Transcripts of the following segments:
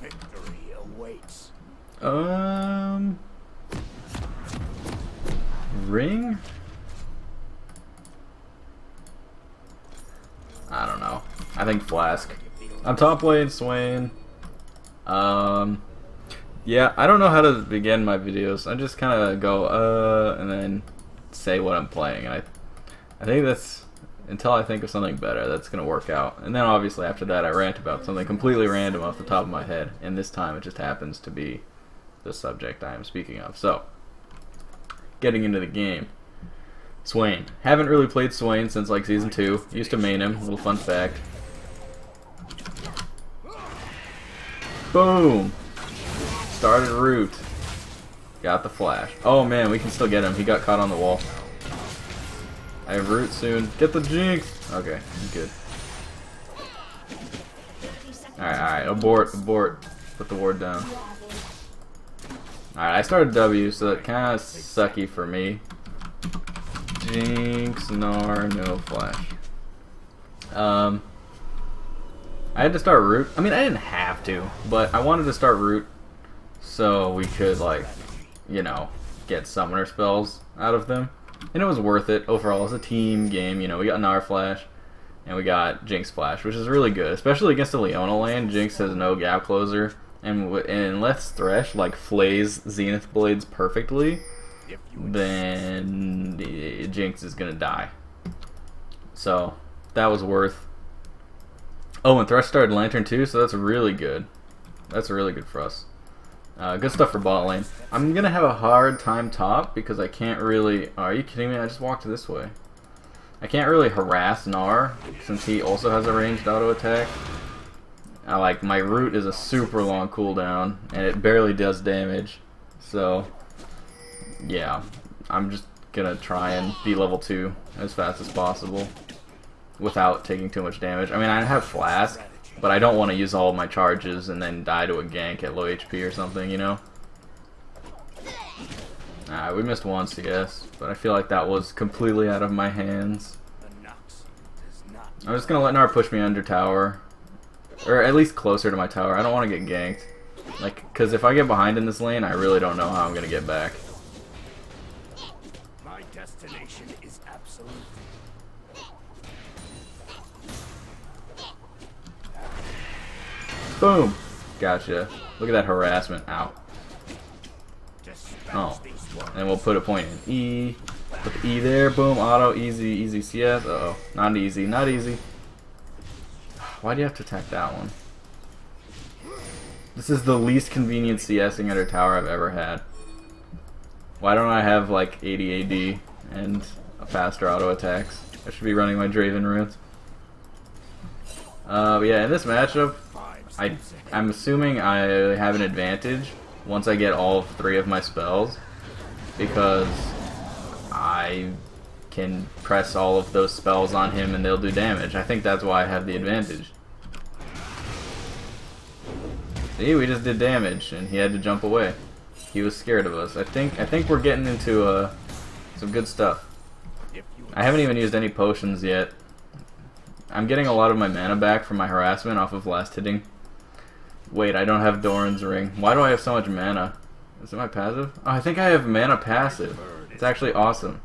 Victory awaits. Ring? I don't know. I think Flask. I'm top lane Swain. Yeah, I don't know how to begin my videos. I just kind of go, and then say what I'm playing. And I think that's, until I think of something better, that's going to work out. And then obviously after that I rant about something completely random off the top of my head. And this time it just happens to be the subject I am speaking of. So, getting into the game. Swain. Haven't really played Swain since like Season 2. Used to main him. Little fun fact. Boom! Started root. Got the flash. Oh man, we can still get him. He got caught on the wall. I have root soon. Get the Jinx! Okay, I'm good. Alright. Abort, abort. Put the ward down. Alright, I started W, so that kinda sucky for me. Jinx, Gnar, no flash. I had to start root. I mean, I didn't have to, but I wanted to start root. So we could, like, you know, get summoner spells out of them. And it was worth it overall. It's a team game, you know. We got Gnar Flash, and we got Jinx Flash, which is really good. Especially against the Leona lane, Jinx has no gap closer. And unless Thresh, like, flays Zenith Blades perfectly, then Jinx is going to die. So, that was worth. Oh, and Thresh started Lantern too, so that's really good. That's really good for us. Good stuff for bot lane. I'm gonna have a hard time top because I can't really. Are you kidding me? I just walked this way. I can't really harass Gnar since he also has a ranged auto attack. I like my root is a super long cooldown and it barely does damage. So yeah, I'm just gonna try and be level 2 as fast as possible without taking too much damage. I mean, I have Flask, but I don't want to use all my charges and then die to a gank at low HP or something, you know? Alright, we missed one CS, but I feel like that was completely out of my hands. I'm just going to let Gnar push me under tower. Or at least closer to my tower. I don't want to get ganked. Like, because if I get behind in this lane, I really don't know how I'm going to get back. My destination is absolute. Boom! Gotcha. Look at that harassment. Ow. Oh. And we'll put a point in E. Put the E there. Boom. Auto. Easy. Easy CS. Uh-oh. Not easy. Not easy. Why do you have to attack that one? This is the least convenient CSing under tower I've ever had. Why don't I have like 80 AD and a faster auto attacks? I should be running my Draven runes. But yeah, in this matchup, I'm assuming I have an advantage once I get all 3 of my spells because I can press all of those spells on him and they'll do damage. I think that's why I have the advantage. See, we just did damage and he had to jump away. He was scared of us. I think we're getting into some good stuff. I haven't even used any potions yet. I'm getting a lot of my mana back from my harassment off of last hitting. Wait, I don't have Doran's ring. Why do I have so much mana? Is it my passive? Oh, I think I have mana passive. It's actually awesome.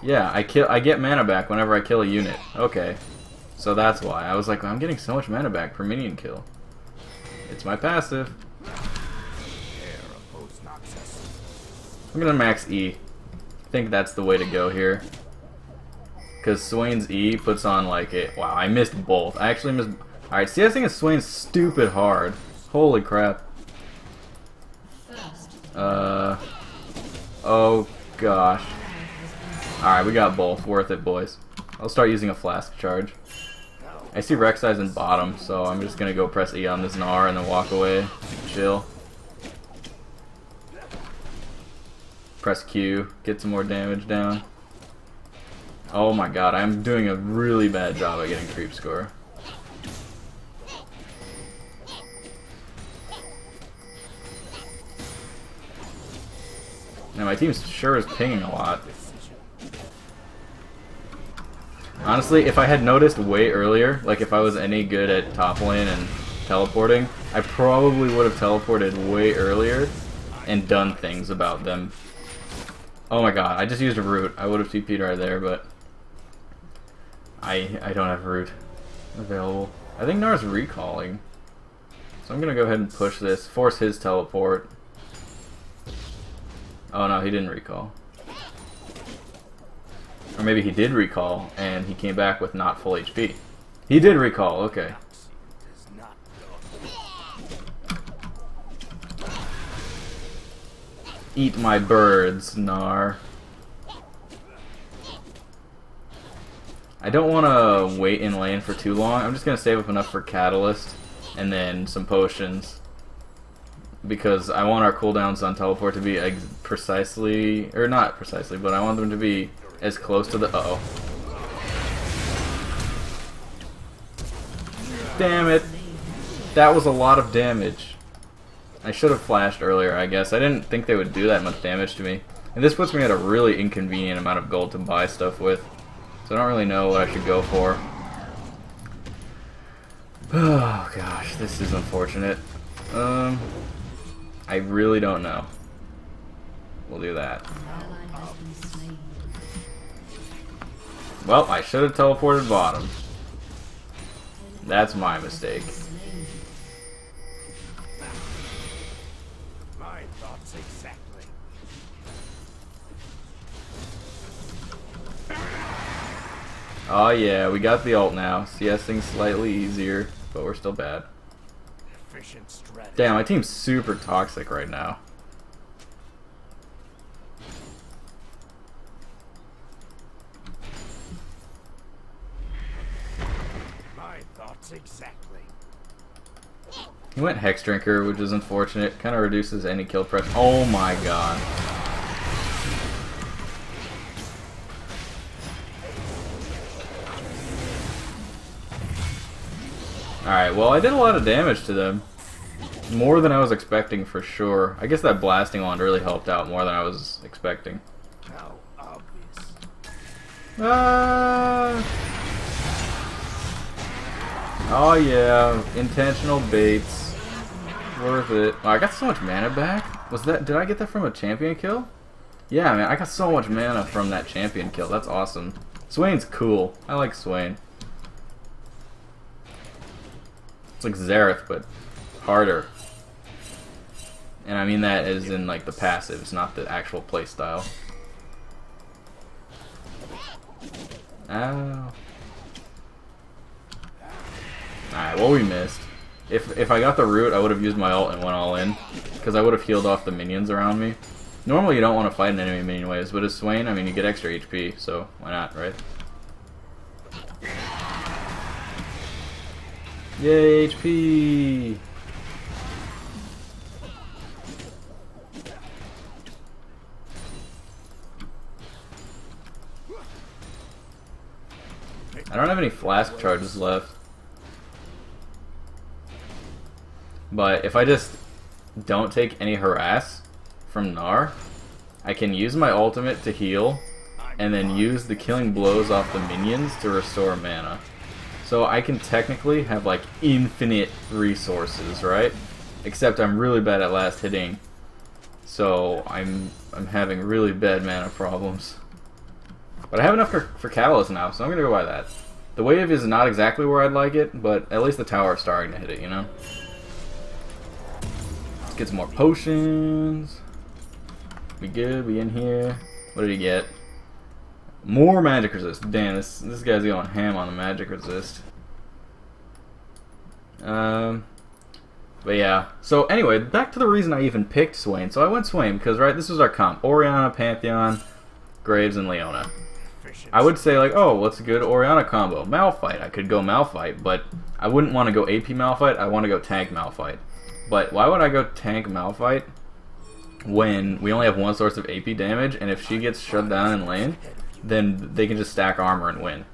Yeah, I get mana back whenever I kill a unit. Okay. So that's why. I was like, I'm getting so much mana back per minion kill. It's my passive. I'm gonna max E. I think that's the way to go here. Because Swain's E puts on like a... Wow, I missed both. I actually missed... Alright, see, I think it's Swain's stupid hard. Holy crap. Oh, gosh. Alright, we got both. Worth it, boys. I'll start using a flask charge. I see Rek'Sai's in bottom, so I'm just going to go press E on this Gnar and then walk away. Chill. Press Q. Get some more damage down. Oh my god, I'm doing a really bad job at getting creep score. Now my team sure is pinging a lot. Honestly, if I had noticed way earlier, like if I was any good at top lane and teleporting, I probably would have teleported way earlier and done things about them. Oh my god, I just used a root. I would have TP'd right there, but I don't have root available. I think Gnar's recalling. So I'm gonna go ahead and push this, force his teleport. Oh no, he didn't recall. Or maybe he did recall and he came back with not full HP. He did recall, okay. Eat my birds, Gnar. I don't want to wait in lane for too long. I'm just going to save up enough for Catalyst and then some potions, because I want our cooldowns on teleport to be precisely, or not precisely, but I want them to be as close to the... Uh-oh. Damn it! That was a lot of damage. I should have flashed earlier, I guess. I didn't think they would do that much damage to me. And this puts me at a really inconvenient amount of gold to buy stuff with. So I don't really know what I should go for. Oh gosh, this is unfortunate. I really don't know. We'll do that. Well, I should have teleported bottom. That's my mistake. Oh yeah, we got the ult now. CS thing's slightly easier, but we're still bad. Damn, my team's super toxic right now. My thoughts exactly. He went Hexdrinker, which is unfortunate. Kind of reduces any kill pressure. Oh my god. Alright, well I did a lot of damage to them. More than I was expecting for sure. I guess that Blasting Wand really helped out more than I was expecting. How obvious. Oh yeah, intentional baits. Worth it. Oh, I got so much mana back. Was that, did I get that from a champion kill? Yeah, man, I got so much mana from that champion kill. That's awesome. Swain's cool. I like Swain. It's like Xerath, but harder. And I mean that as in like the passives, not the actual playstyle. Ow. Alright, well we missed. If I got the root, I would have used my ult and went all in, because I would have healed off the minions around me. Normally you don't want to fight an enemy anyways, but as Swain, I mean you get extra HP, so why not, right? Yay, HP! I don't have any flask charges left. But if I just don't take any harass from Gnar, I can use my ultimate to heal and then use the killing blows off the minions to restore mana. So I can technically have like infinite resources, right? Except I'm really bad at last hitting, so I'm having really bad mana problems. But I have enough for Catalyst now, so I'm gonna go buy that. The wave is not exactly where I'd like it, but at least the tower is starting to hit it, you know. Let's get some more potions. We good? We in here? What did he get? More magic resist. Damn, this guy's going ham on the magic resist. But yeah. So anyway, back to the reason I even picked Swain. So I went Swain because, right, this was our comp. Orianna, Pantheon, Graves, and Leona. I would say like, oh, what's a good Orianna combo? Malphite. I could go Malphite, but I wouldn't want to go AP Malphite. I want to go tank Malphite. But why would I go tank Malphite when we only have one source of AP damage, and if she gets shut down in lane, then they can just stack armor and win.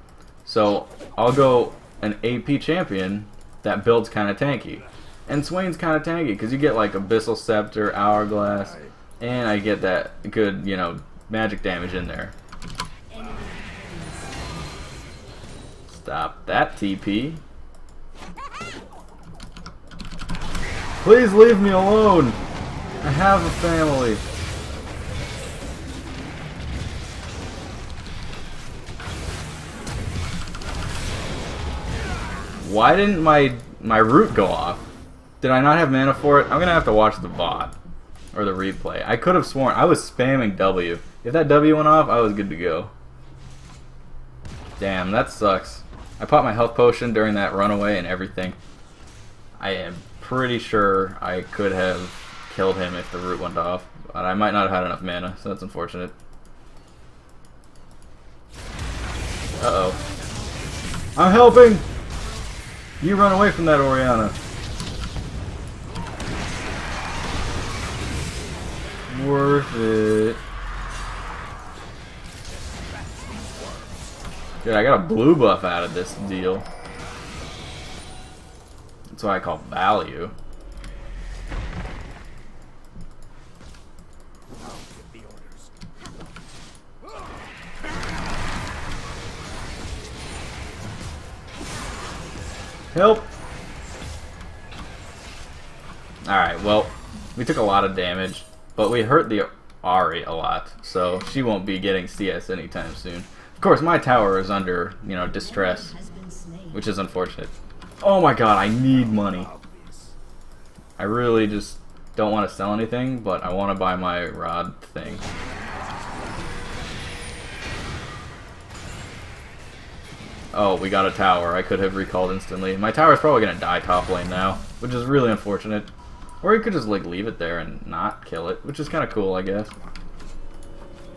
So I'll go an AP champion that build's kind of tanky. And Swain's kind of tanky because you get like Abyssal Scepter, Hourglass, and I get that good, you know, magic damage in there. Stop that TP. Please leave me alone! I have a family. Why didn't my root go off? Did I not have mana for it? I'm gonna have to watch the VOD. Or the replay. I could have sworn I was spamming W. If that W went off, I was good to go. Damn, that sucks. I popped my health potion during that runaway and everything. I am pretty sure I could have killed him if the root went off, but I might not have had enough mana, so that's unfortunate. Uh-oh. I'm helping! You run away from that, Orianna. Worth it. Dude, I got a blue buff out of this deal. That's what I call value. Help! Alright, well, we took a lot of damage. But we hurt the Ahri a lot, so she won't be getting CS anytime soon. Of course, my tower is under, you know, distress, which is unfortunate. Oh my god, I need money. I really just don't want to sell anything, but I want to buy my rod thing. Oh, we got a tower. I could have recalled instantly. My tower is probably going to die top lane now, which is really unfortunate. Or you could just like leave it there and not kill it, which is kind of cool, I guess.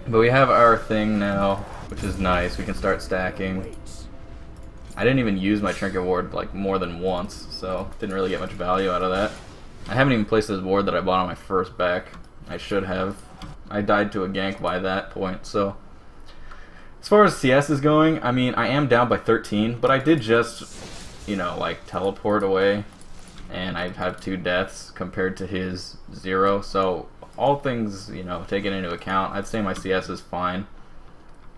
But we have our thing now, which is nice. We can start stacking. I didn't even use my trinket ward like more than once, so didn't really get much value out of that. I haven't even placed this ward that I bought on my first back. I should have. I died to a gank by that point, so. As far as CS is going, I mean, I am down by 13, but I did just, you know, like teleport away. And I have 2 deaths compared to his 0, so all things, you know, taken into account, I'd say my CS is fine.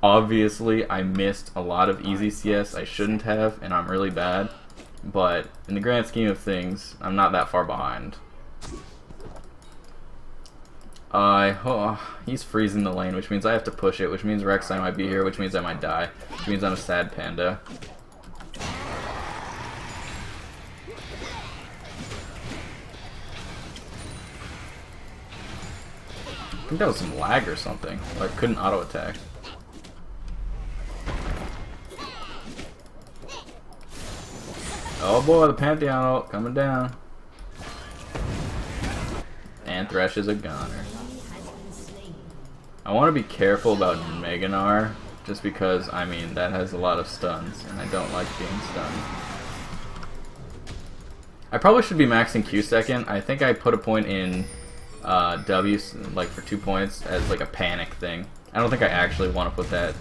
Obviously, I missed a lot of easy CS I shouldn't have, and I'm really bad, but in the grand scheme of things, I'm not that far behind. He's freezing the lane, which means I have to push it, which means Rek'Sai might be here, which means I might die, which means I'm a sad panda. I think that was some lag or something. Like, couldn't auto attack. Oh boy, the Pantheon ult coming down. And Thresh is a goner. I want to be careful about Gnar, just because, I mean, that has a lot of stuns, and I don't like being stunned. I probably should be maxing Q second. I think I put a point in W, like for 2 points, as like a panic thing. I don't think I actually want to put that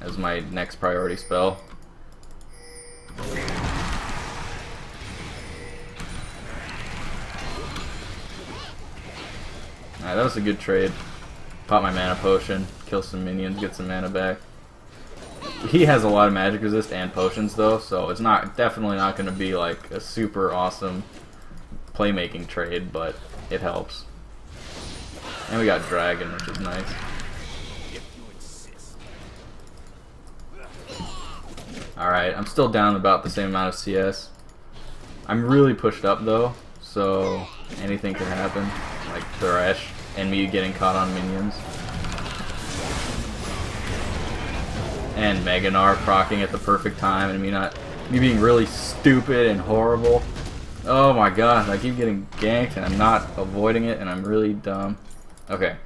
as my next priority spell. Alright, that was a good trade. Pop my mana potion, kill some minions, get some mana back. He has a lot of magic resist and potions though, so it's not definitely not going to be like a super awesome playmaking trade, but it helps. And we got Dragon, which is nice. Alright, I'm still down about the same amount of CS. I'm really pushed up though, so anything could happen. Like Thresh and me getting caught on minions. And Gnar proccing at the perfect time and me being really stupid and horrible. Oh my god, I keep getting ganked and I'm not avoiding it and I'm really dumb. Okay,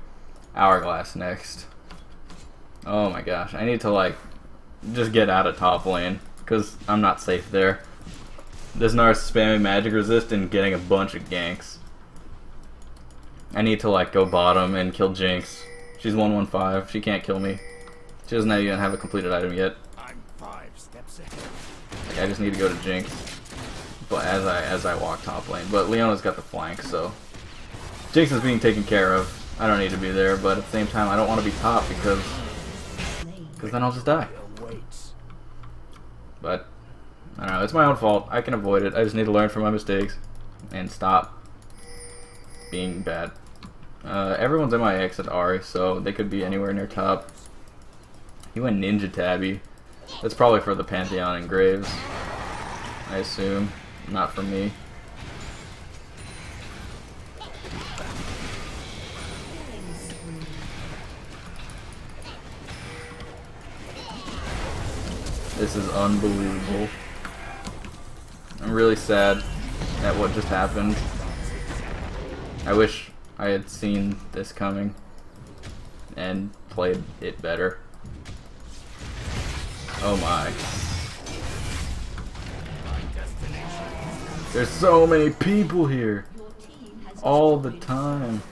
Hourglass next. Oh my gosh, I need to like just get out of top lane because I'm not safe there. This Gnar is spamming magic resist and getting a bunch of ganks. I need to like go bottom and kill Jinx. She's 115. She can't kill me. She doesn't even have a completed item yet. I'm 5 steps ahead. Like, I just need to go to Jinx. But as I walk top lane, but Leona's got the flank, so Jinx is being taken care of. I don't need to be there, but at the same time, I don't want to be top because then I'll just die. But I don't know. It's my own fault. I can avoid it. I just need to learn from my mistakes and stop being bad. Everyone's MIA except Ahri, so they could be anywhere near top. He went Ninja Tabby. That's probably for the Pantheon and Graves, I assume. Not for me. This is unbelievable. I'm really sad at what just happened. I wish I had seen this coming and played it better. Oh my. There's so many people here all the time.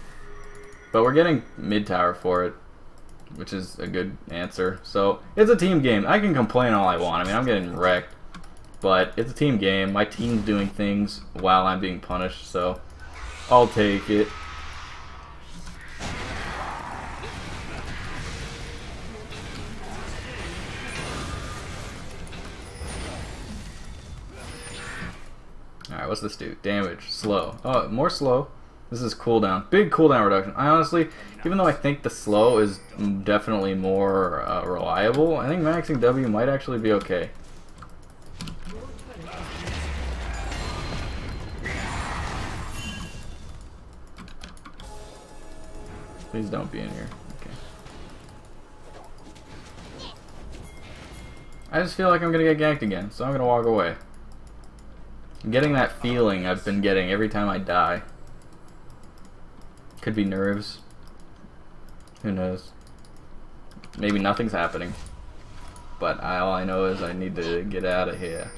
But we're getting mid tower for it, which is a good answer. So it's a team game. I can complain all I want. I mean, I'm getting wrecked, but it's a team game. My team's doing things while I'm being punished, so I'll take it. Alright, what's this do? Damage. Slow. Oh, more slow. This is cooldown. Big cooldown reduction. I honestly, even though I think the slow is definitely more reliable, I think maxing W might actually be okay. Please don't be in here. Okay. I just feel like I'm gonna get ganked again, so I'm gonna walk away. I'm getting that feeling I've been getting every time I die. Could be nerves. Who knows? Maybe nothing's happening. But all I know is I need to get out of here.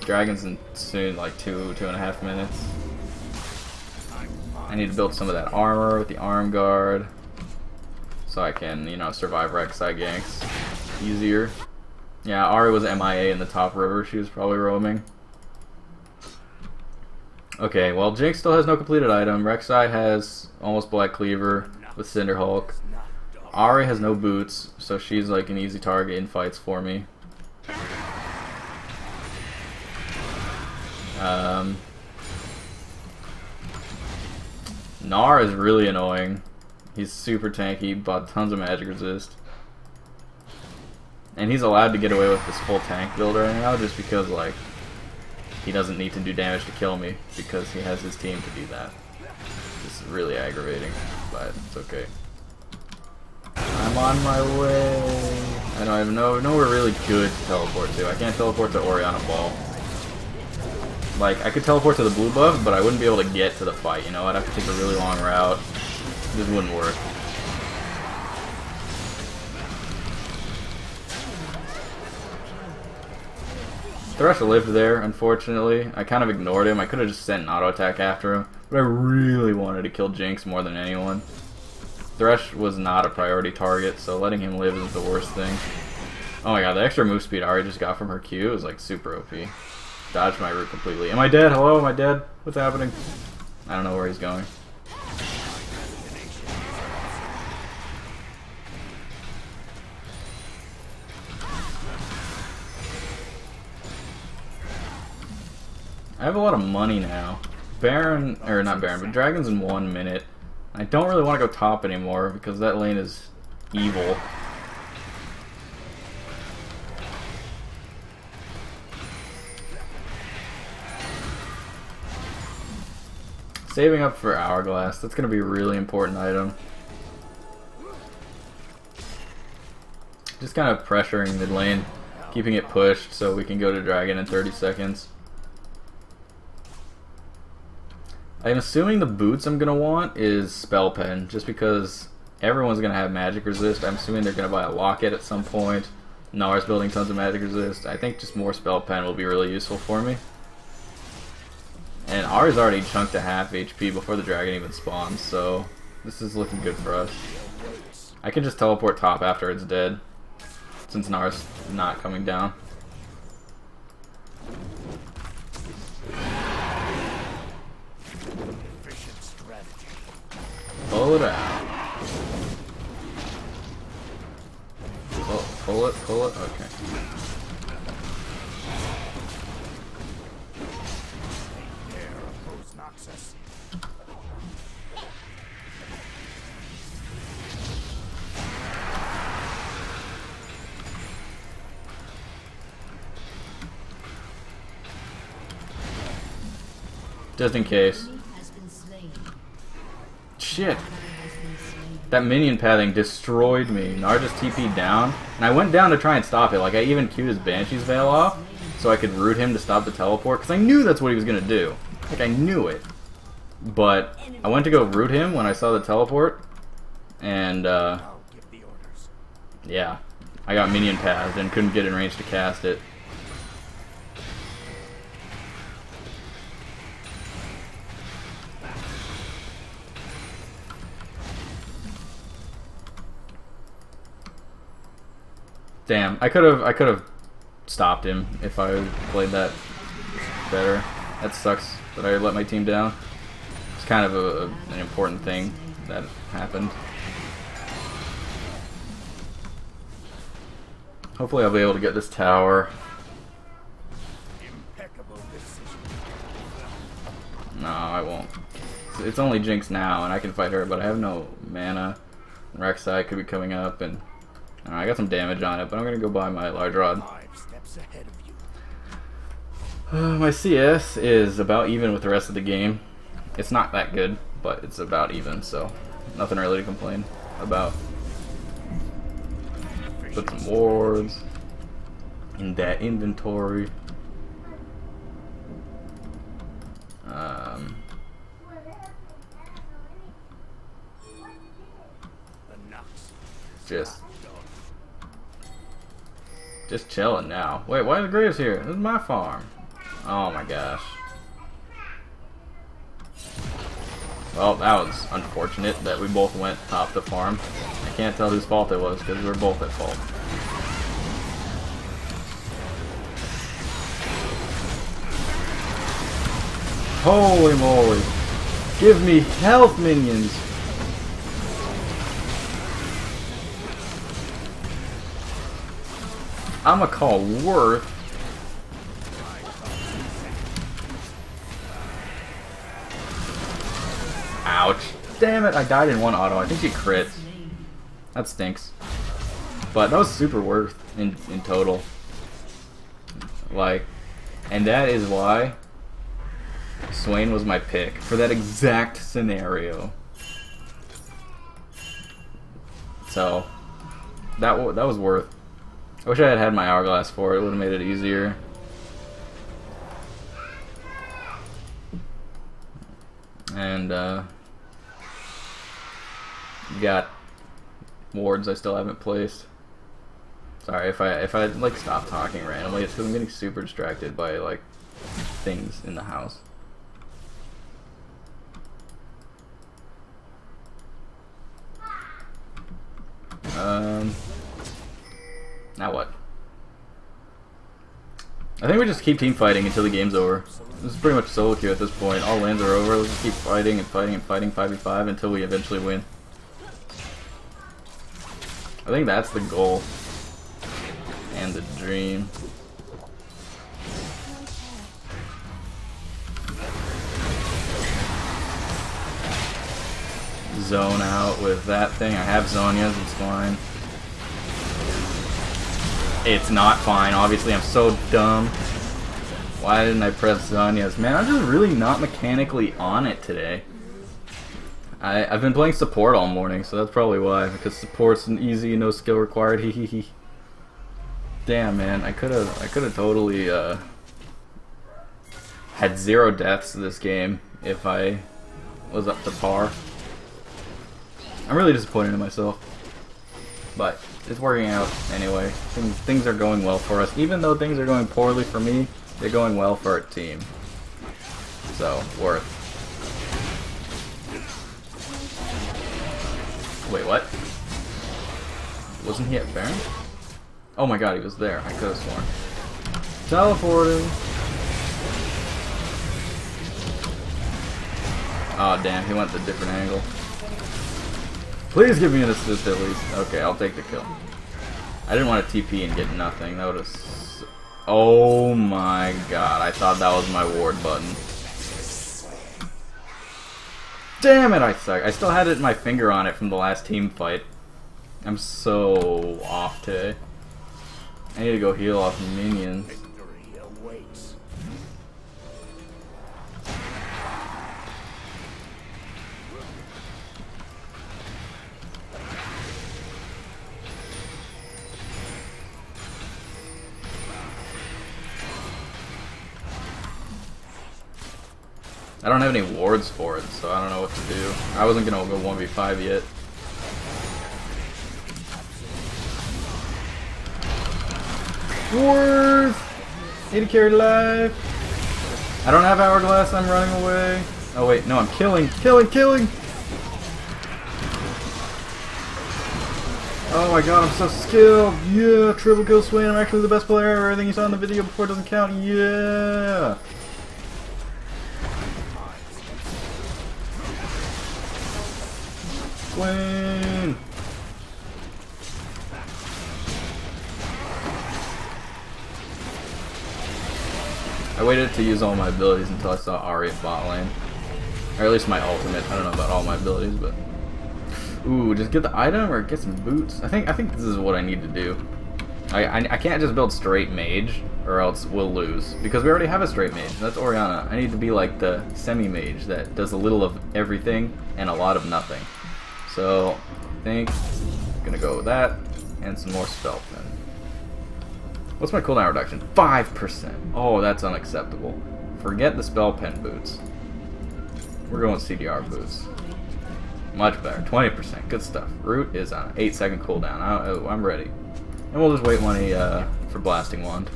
Dragon's in soon, like two and a half minutes. I need to build some of that armor with the arm guard, so I can, you know, survive Rek'Sai ganks easier. Yeah, Ahri was MIA in the top river. She was probably roaming. Okay, well, Jinx still has no completed item. Rek'Sai has almost Black Cleaver with Cinder Hulk. Ahri has no boots, so she's like an easy target in fights for me. Gnar is really annoying. He's super tanky, bought tons of magic resist. And he's allowed to get away with this full tank build right now just because, like, he doesn't need to do damage to kill me because he has his team to do that. This is really aggravating, but it's okay. I'm on my way. I know I have nowhere really good to teleport to. I can't teleport to Orianna Ball. Like, I could teleport to the blue buff, but I wouldn't be able to get to the fight, you know? I'd have to take a really long route. This wouldn't work. Thresh lived there, unfortunately. I kind of ignored him. I could have just sent an auto attack after him, but I really wanted to kill Jinx more than anyone. Thresh was not a priority target, so letting him live is the worst thing. Oh my god, the extra move speed Ahri just got from her Q is like super OP. Dodged my root completely. Am I dead? Hello, am I dead? What's happening? I don't know where he's going. I have a lot of money now. Baron, or not Baron, but Dragon's in 1 minute. I don't really want to go top anymore because that lane is evil. Saving up for Hourglass, that's going to be a really important item. Just kind of pressuring mid lane, keeping it pushed so we can go to Dragon in 30 seconds. I'm assuming the boots I'm going to want is Spell Pen, just because everyone's going to have magic resist. I'm assuming they're going to buy a locket at some point. Gnar's building tons of magic resist. I think just more Spell Pen will be really useful for me. And Ahri's already chunked to half HP before the dragon even spawns, so this is looking good for us. I can just teleport top after it's dead, since Gnar's not coming down. Pull it out. Pull it, okay. Roxas. Just in case. Shit. That minion pathing destroyed me. Gnar just TP'd down, and I went down to try and stop it. Like, I even queued his Banshee's Veil off so I could root him to stop the teleport, because I knew that's what he was going to do. Like, I knew it. But I went to go root him when I saw the teleport, and, yeah. I got minion pathed and couldn't get in range to cast it. Damn, I could have stopped him if I played that better. That sucks that I let my team down. It's kind of an important thing that happened. Hopefully I'll be able to get this tower. No, I won't. It's only Jinx now, and I can fight her, but I have no mana. And Rek'Sai could be coming up, and... I got some damage on it, but I'm gonna go buy my large rod. 5 steps ahead of you. My CS is about even with the rest of the game. It's not that good, but it's about even, so nothing really to complain about. Put some wards in that inventory. Just chilling now. Wait, why are the Graves here? This is my farm. Oh my gosh. Well, that was unfortunate that we both went top the farm. I can't tell whose fault it was because we were both at fault. Holy moly. Give me health, minions. I'm gonna call Worth. Ouch. Damn it, I died in one auto. I think she crits. That stinks. But that was super worth in total. Like, and that is why Swain was my pick for that exact scenario. So, that was worth. I wish I had my hourglass for it. It would have made it easier. And got wards I still haven't placed. Sorry if I like stop talking randomly, it's because I'm getting super distracted by like things in the house. Now what? I think we just keep team fighting until the game's over. This is pretty much solo queue at this point. All lands are over. Let's just keep fighting and fighting and fighting 5v5 until we eventually win. I think that's the goal. And the dream. Zone out with that thing. I have Zhonya's, it's fine. It's not fine, obviously. I'm so dumb. Why didn't I press Zhonya's? Man, I'm just really not mechanically on it today. I've been playing support all morning, so that's probably why. Because support's an easy, no skill required. Hehehe. Damn, man, I could have totally had 0 deaths this game if I was up to par. I'm really disappointed in myself, but. It's working out anyway. Things are going well for us. Even though things are going poorly for me, they're going well for our team. So, worth. Wait, what? Wasn't he at Baron? Oh my god, he was there. I could have sworn. Teleporting! Aw, damn, he went to a different angle. Please give me an assist at least. Okay, I'll take the kill. I didn't want to TP and get nothing. That would have. Oh my god! I thought that was my ward button. Damn it, I suck. I still had it in my finger on it from the last team fight. I'm so off today. I need to go heal off minions. I don't have any wards for it, so I don't know what to do. I wasn't gonna go 1v5 yet. Worth! Need to carry life! I don't have hourglass, I'm running away. Oh wait, no, I'm killing! Oh my god, I'm so skilled! Yeah, triple kill Swain, I'm actually the best player ever. Everything you saw in the video before doesn't count, yeah! Swain. I waited to use all my abilities until I saw Ahri at bot lane. Or at least my ultimate. I don't know about all my abilities, but... Ooh, just get the item or get some boots? I think this is what I need to do. I can't just build straight mage, or else we'll lose. Because we already have a straight mage, that's Orianna. I need to be like the semi-mage that does a little of everything and a lot of nothing. So, I think I'm gonna go with that and some more spell then. What's my cooldown reduction? 5%! Oh, that's unacceptable. Forget the spell pen boots. We're going CDR boots. Much better. 20%. Good stuff. Root is on an 8-second cooldown. I'm ready. And we'll just wait money for Blasting Wand.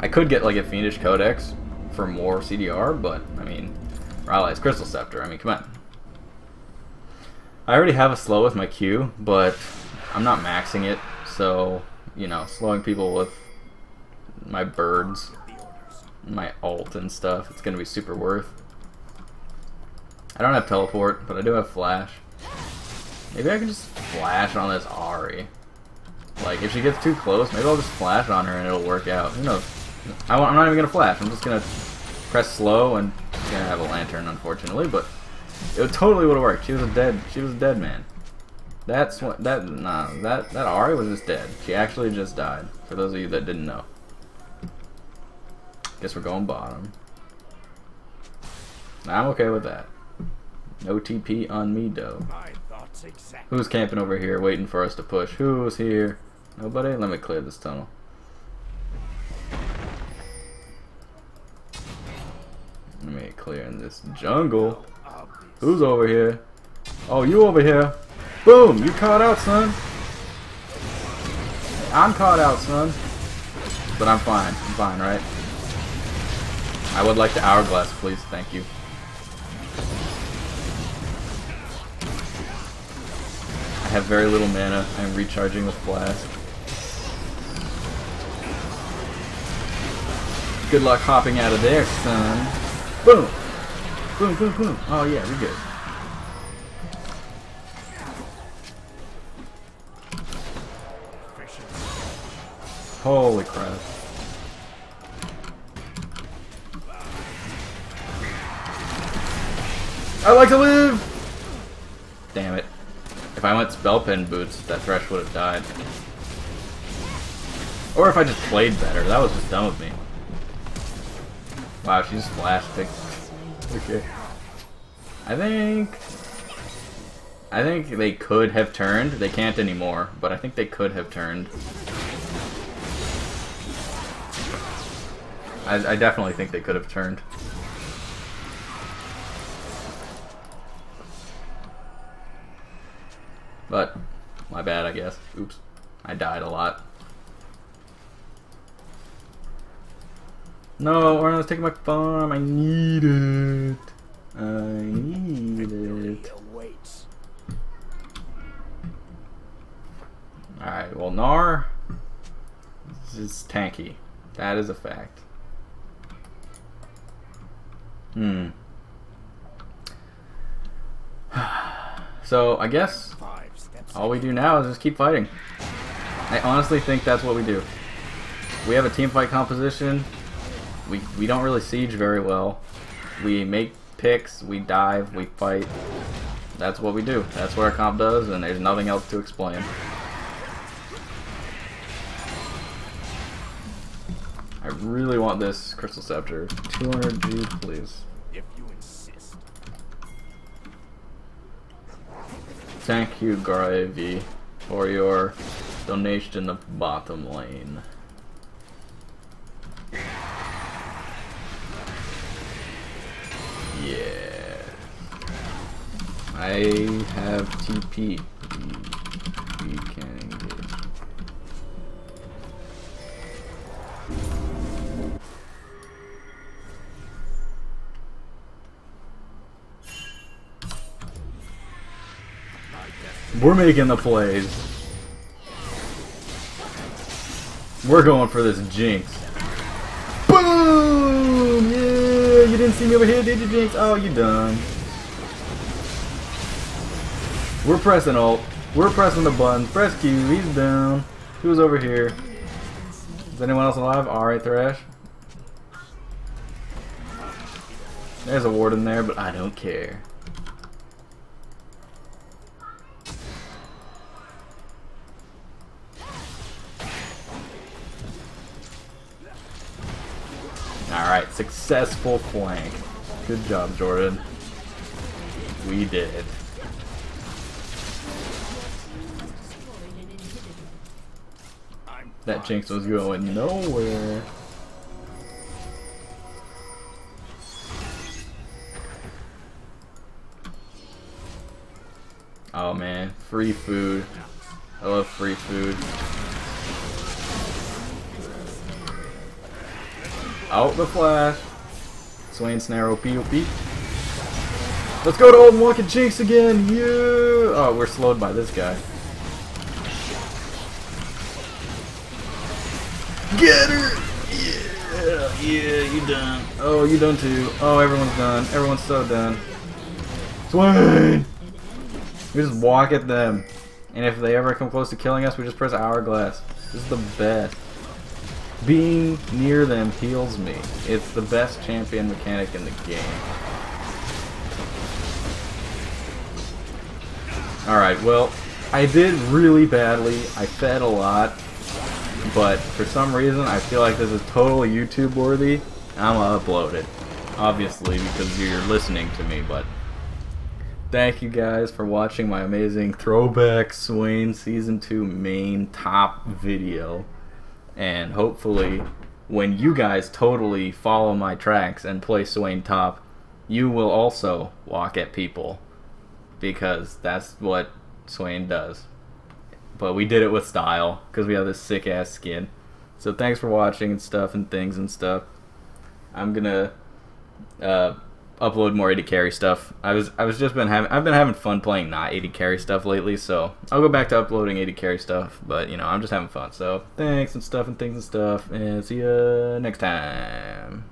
I could get like a Fiendish Codex for more CDR, but I mean, Rylai's Crystal Scepter. I mean, come on. I already have a slow with my Q, but I'm not maxing it, so, you know, slowing people with my birds, my ult and stuff, it's gonna be super worth. I don't have teleport, but I do have flash. Maybe I can just flash on this Ahri. Like, if she gets too close, maybe I'll just flash on her and it'll work out. Who knows? I'm not even gonna flash, I'm just gonna press slow and gonna have a lantern, unfortunately, but... It totally would have worked. She was a dead man. That's what that Ahri was just dead. She actually just died. For those of you that didn't know. Guess we're going bottom. I'm okay with that. No TP on me though. Who's camping over here waiting for us to push? Who's here? Nobody? Let me clear this tunnel. Let me clear in this jungle. Who's over here? Oh, you over here. Boom! You caught out, son. I'm caught out, son. But I'm fine. I'm fine, right? I would like the hourglass, please. Thank you. I have very little mana. I'm recharging with blast. Good luck hopping out of there, son. Boom! Boom, boom, boom. Oh, yeah, we're good. Holy crap. I like to live! Damn it. If I went Spellpen Boots, that Thresh would have died. Or if I just played better. That was just dumb with me. Wow, she just flashed picked. Okay. I think they could have turned. They can't anymore, but I think they could have turned. I definitely think they could have turned. But my bad, I guess. Oops. I died a lot. No, Orion was taking my farm. I need it. I need it. Alright, well, Gnar is tanky. That is a fact. So, I guess all we do now is just keep fighting. I honestly think that's what we do. We have a team fight composition. We don't really siege very well. We make picks, we dive, we fight. That's what we do. That's what our comp does, and there's nothing else to explain. I really want this Crystal Scepter. 200G, please. If you insist. Thank you, Graves, for your donation in the bottom lane. Yeah. I have TP. We can engage. We're making the plays. We're going for this Jinx. Boom! Yeah, you didn't see me over here, did you, Jinx? Oh, you done. We're pressing ult. We're pressing the button. Press Q. He's down. He was over here. Is anyone else alive? Ahri, Thresh. There's a ward in there, but I don't care. Alright, successful flank. Good job, Jordan. We did it. That Jinx was going nowhere. Oh man, free food. I love free food. Out the flash. Swain snare OP OP. Let's go to old walking Jinx again. Yeah. Oh, we're slowed by this guy. Get her! Yeah, yeah, you done. Oh, you done too. Oh, everyone's done. Everyone's so done. Swain! We just walk at them. And if they ever come close to killing us, we just press hourglass. This is the best. Being near them heals me. It's the best champion mechanic in the game. Alright, well, I did really badly. I fed a lot. But for some reason, I feel like this is totally YouTube worthy. I'm gonna upload it. Obviously, because you're listening to me, but... Thank you guys for watching my amazing Throwback Swain Season 2 main top video. And hopefully, when you guys totally follow my tracks and play Swain top, you will also walk at people. Because that's what Swain does. But we did it with style, because we have this sick-ass skin. So thanks for watching and stuff and things and stuff. I'm gonna upload more 80 carry stuff. I've been having fun playing not 80 carry stuff lately, so I'll go back to uploading 80 carry stuff, but you know, I'm just having fun. So thanks and stuff and things and stuff, and see ya next time.